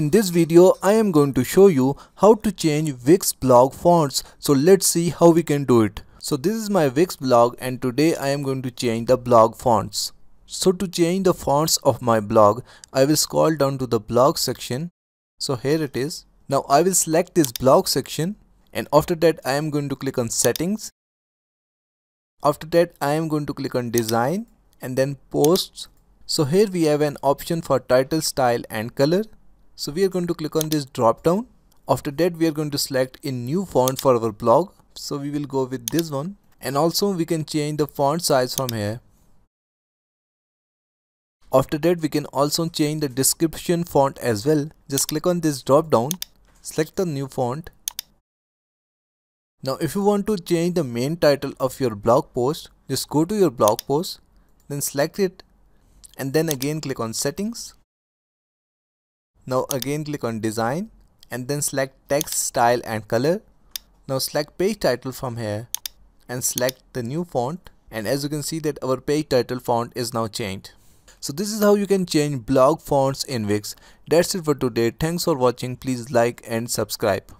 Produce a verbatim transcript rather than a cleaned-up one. In this video, I am going to show you how to change Wix blog fonts. So let's see how we can do it. So this is my Wix blog and today I am going to change the blog fonts. So to change the fonts of my blog, I will scroll down to the blog section. So here it is. Now I will select this blog section and after that I am going to click on settings. After that I am going to click on design and then posts. So here we have an option for title, style and color. So we are going to click on this drop down. After that we are going to select a new font for our blog. So we will go with this one. And also we can change the font size from here. After that we can also change the description font as well. Just click on this drop down. Select the new font. Now if you want to change the main title of your blog post, just go to your blog post. Then select it. And then again click on settings. Now again click on design and then select text, style and color. Now select page title from here and select the new font, and as you can see that our page title font is now changed. So this is how you can change blog fonts in Wix. That's it for today. Thanks for watching. Please like and subscribe.